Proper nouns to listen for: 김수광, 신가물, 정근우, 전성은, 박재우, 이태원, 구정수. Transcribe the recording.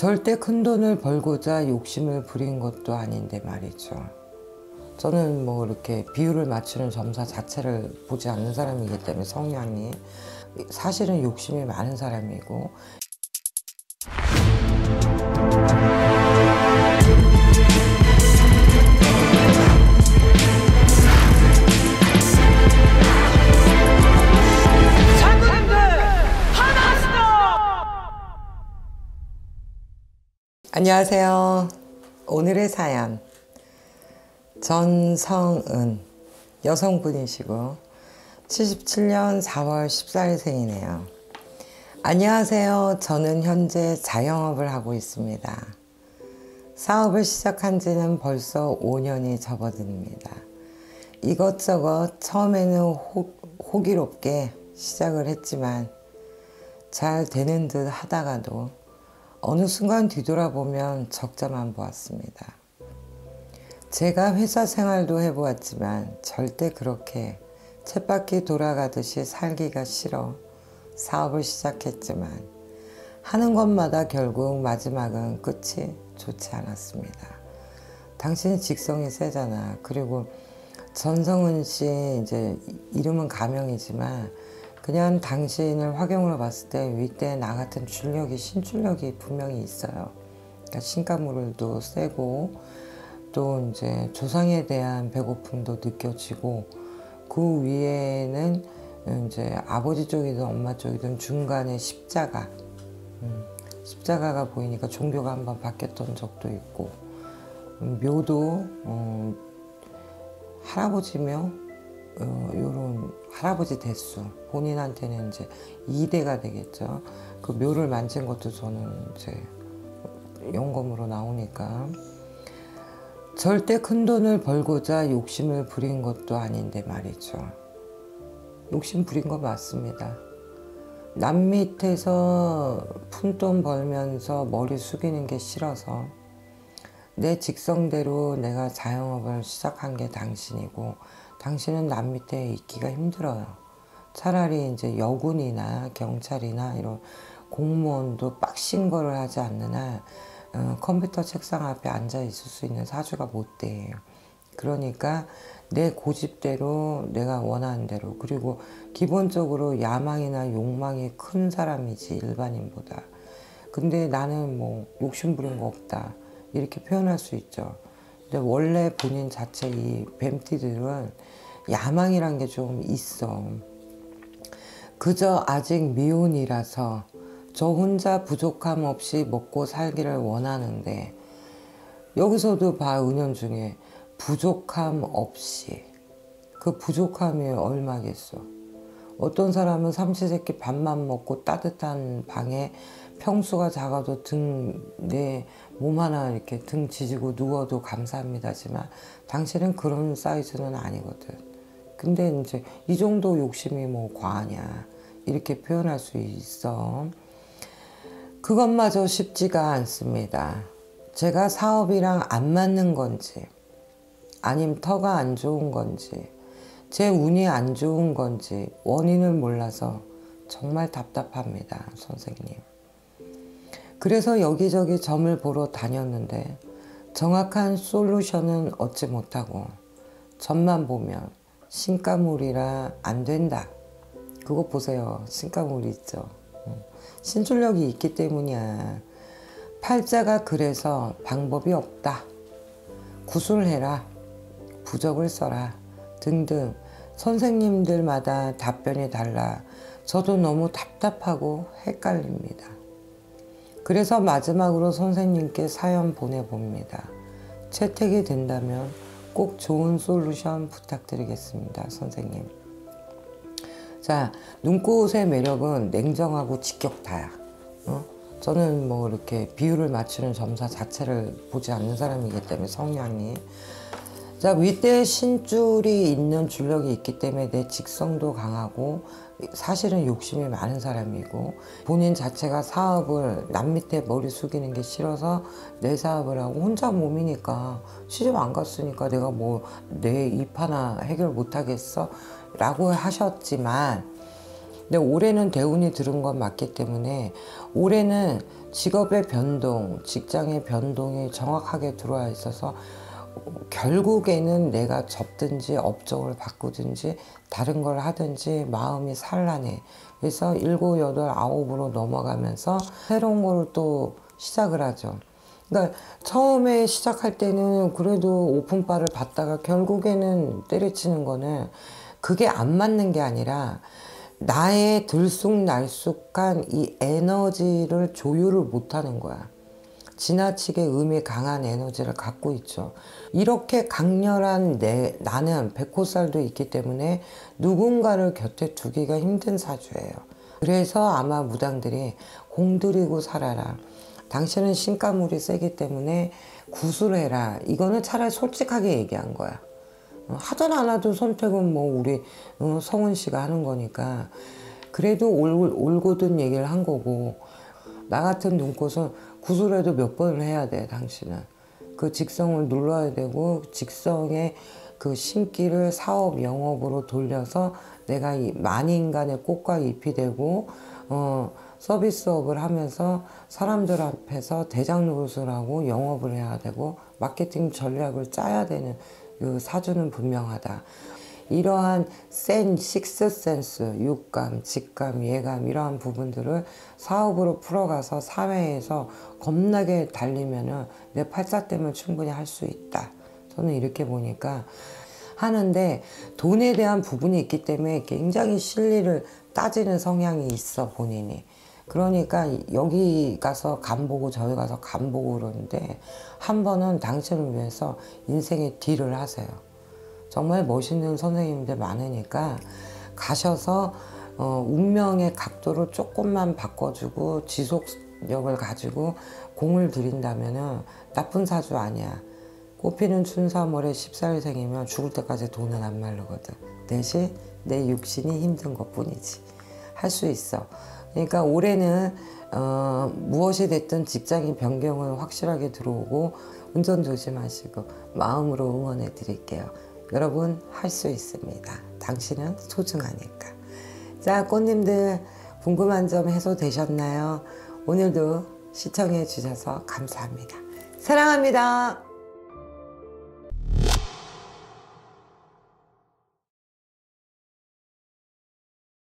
절대 큰돈을 벌고자 욕심을 부린 것도 아닌데 말이죠. 저는 뭐 이렇게 비율을 맞추는 점사 자체를 보지 않는 사람이기 때문에 성향이 사실은 욕심이 많은 사람이고 안녕하세요. 오늘의 사연 전성은 여성분이시고 77년 4월 14일생이네요. 안녕하세요. 저는 현재 자영업을 하고 있습니다. 사업을 시작한 지는 벌써 5년이 접어듭니다. 이것저것 처음에는 호기롭게 시작을 했지만 잘 되는 듯 하다가도 어느 순간 뒤돌아보면 적자만 보았습니다. 제가 회사 생활도 해보았지만 절대 그렇게 쳇바퀴 돌아가듯이 살기가 싫어 사업을 시작했지만 하는 것마다 결국 마지막은 끝이 좋지 않았습니다. 당신이 직성이 세잖아. 그리고 전성은 씨 이제 이름은 가명이지만 그냥 당신을 화경으로 봤을 때 윗대에 나 같은 줄력이 신줄력이 분명히 있어요. 그러니까 신가물도 세고 또 이제 조상에 대한 배고픔도 느껴지고 그 위에는 이제 아버지 쪽이든 엄마 쪽이든 중간에 십자가가 보이니까 종교가 한번 바뀌었던 적도 있고 묘도 할아버지며 요런 할아버지 대수 본인한테는 이제 2대가 되겠죠. 그 묘를 만진 것도 저는 이제 연금으로 나오니까 절대 큰돈을 벌고자 욕심을 부린 것도 아닌데 말이죠. 욕심 부린 거 맞습니다. 남 밑에서 푼돈 벌면서 머리 숙이는 게 싫어서 내 직성대로 내가 자영업을 시작한 게 당신이고 당신은 남 밑에 있기가 힘들어요. 차라리 이제 여군이나 경찰이나 이런 공무원도 빡신 거를 하지 않는 한 컴퓨터 책상 앞에 앉아 있을 수 있는 사주가 못 돼요. 그러니까 내 고집대로 내가 원하는 대로 그리고 기본적으로 야망이나 욕망이 큰 사람이지 일반인보다. 근데 나는 뭐 욕심 부린 거 없다 이렇게 표현할 수 있죠. 근데 원래 본인 자체 이 뱀띠들은 야망이란 게 좀 있어. 그저 아직 미혼이라서 저 혼자 부족함 없이 먹고 살기를 원하는데 여기서도 봐 은연중에 부족함 없이 그 부족함이 얼마겠어. 어떤 사람은 삼시세끼 밥만 먹고 따뜻한 방에 평수가 작아도 내 몸 하나 이렇게 등 지지고 누워도 감사합니다지만 당신은 그런 사이즈는 아니거든. 근데 이제 이 정도 욕심이 뭐 과하냐 이렇게 표현할 수 있어. 그것마저 쉽지가 않습니다. 제가 사업이랑 안 맞는 건지 아님 터가 안 좋은 건지 제 운이 안 좋은 건지 원인을 몰라서 정말 답답합니다, 선생님. 그래서 여기저기 점을 보러 다녔는데 정확한 솔루션은 얻지 못하고 점만 보면 신가물이라 안 된다. 그거 보세요. 신가물이 있죠. 신출력이 있기 때문이야. 팔자가 그래서 방법이 없다. 구술해라. 부적을 써라. 등등 선생님들마다 답변이 달라 저도 너무 답답하고 헷갈립니다. 그래서 마지막으로 선생님께 사연 보내봅니다. 채택이 된다면 꼭 좋은 솔루션 부탁드리겠습니다, 선생님. 자, 눈꽃의 매력은 냉정하고 직격타야. 저는 뭐 이렇게 비율을 맞추는 점사 자체를 보지 않는 사람이기 때문에 성향이 자 윗대에 신줄이 있는 줄력이 있기 때문에 내 직성도 강하고 사실은 욕심이 많은 사람이고 본인 자체가 사업을 남 밑에 머리 숙이는 게 싫어서 내 사업을 하고 혼자 몸이니까 시집 안 갔으니까 내가 뭐 내 입 하나 해결 못 하겠어? 라고 하셨지만 근데 올해는 대운이 들은 건 맞기 때문에 올해는 직업의 변동, 직장의 변동이 정확하게 들어와 있어서 결국에는 내가 접든지 업종을 바꾸든지 다른 걸 하든지 마음이 산란해. 그래서 7, 8, 9으로 넘어가면서 새로운 걸 또 시작을 하죠. 그러니까 처음에 시작할 때는 그래도 오픈바를 봤다가 결국에는 때려치는 거는 그게 안 맞는 게 아니라 나의 들쑥날쑥한 이 에너지를 조율을 못하는 거야. 지나치게 음이 강한 에너지를 갖고 있죠. 이렇게 강렬한 나는 백호살도 있기 때문에 누군가를 곁에 두기가 힘든 사주예요. 그래서 아마 무당들이 공들이고 살아라, 당신은 신가물이 세기 때문에 구술해라, 이거는 차라리 솔직하게 얘기한 거야. 하든 안 하든 선택은 뭐 우리 성은 씨가 하는 거니까. 그래도 올고든 얘기를 한 거고, 나 같은 눈꽃은 구술해도 몇 번을 해야 돼. 당신은 그 직성을 눌러야 되고 직성의 그 신기를 사업 영업으로 돌려서 내가 이 만인간의 꽃과 잎이 되고 서비스업을 하면서 사람들 앞에서 대장 노릇을 하고 영업을 해야 되고 마케팅 전략을 짜야 되는 그 사주는 분명하다. 이러한 센 식스센스, 육감, 직감, 예감, 이러한 부분들을 사업으로 풀어가서 사회에서 겁나게 달리면은 내 팔자땜을 충분히 할 수 있다. 저는 이렇게 보니까 하는데, 돈에 대한 부분이 있기 때문에 굉장히 실리를 따지는 성향이 있어, 본인이. 그러니까 여기 가서 간 보고 저기 가서 간 보고 그러는데, 한 번은 당신을 위해서 인생의 딜을 하세요. 정말 멋있는 선생님들 많으니까 가셔서 운명의 각도를 조금만 바꿔주고 지속력을 가지고 공을 들인다면은 나쁜 사주 아니야. 꽃피는 춘삼월에 14일생이면 죽을 때까지 돈은 안 마르거든. 대신 내 육신이 힘든 것뿐이지. 할 수 있어. 그러니까 올해는 무엇이 됐든 직장인 변경은 확실하게 들어오고 운전 조심하시고 마음으로 응원해 드릴게요. 여러분 할 수 있습니다. 당신은 소중하니까. 자, 꽃님들 궁금한 점 해소되셨나요? 오늘도 시청해 주셔서 감사합니다. 사랑합니다.